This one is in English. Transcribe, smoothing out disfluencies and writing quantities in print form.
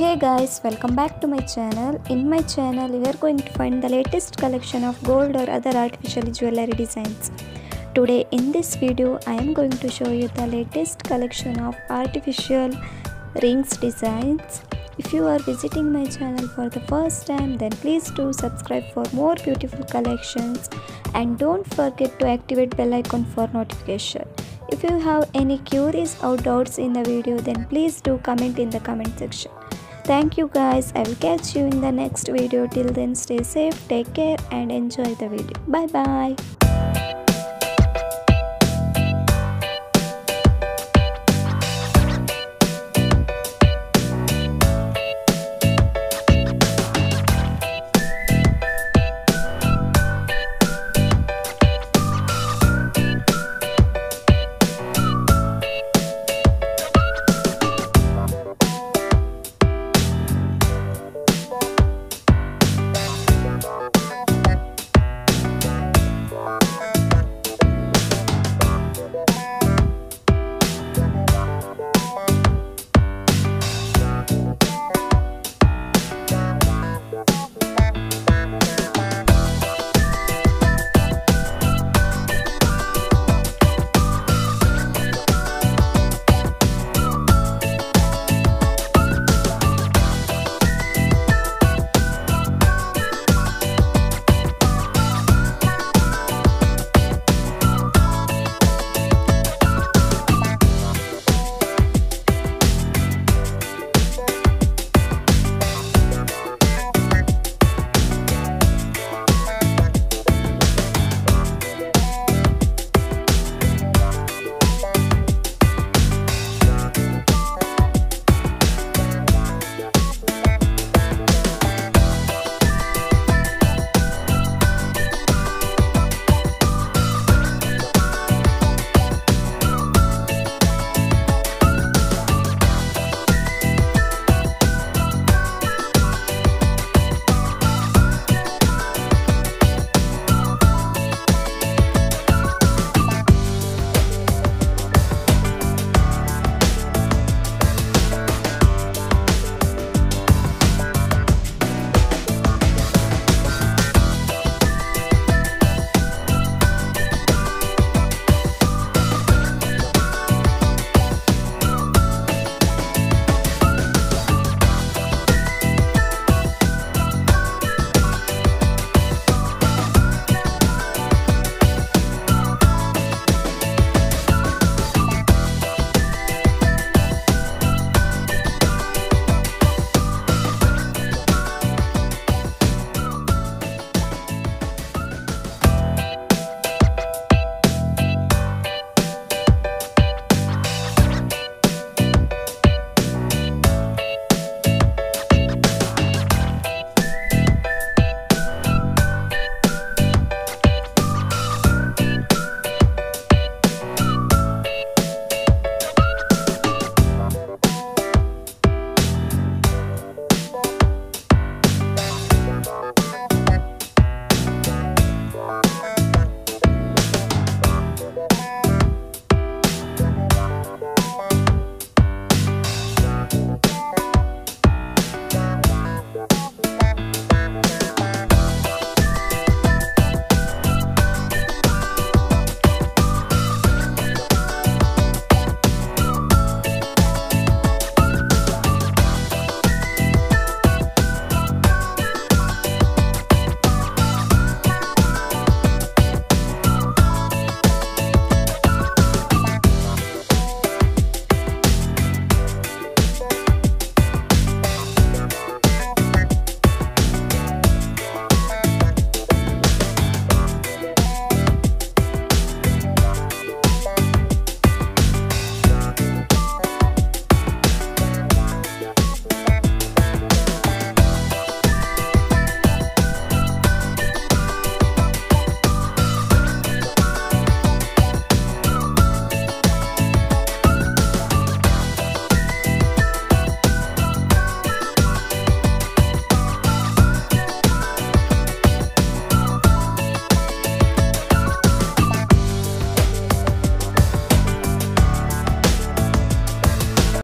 Hey guys, welcome back to my channel. In my channel we are going to find the latest collection of gold or other artificial jewellery designs. Today in this video I am going to show you the latest collection of artificial rings designs. If you are visiting my channel for the first time, then please do subscribe for more beautiful collections and don't forget to activate bell icon for notification. If you have any queries or doubts in the video, then please do comment in the comment section. Thank you guys, I will catch you in the next video. Till then, stay safe, take care and enjoy the video. Bye bye.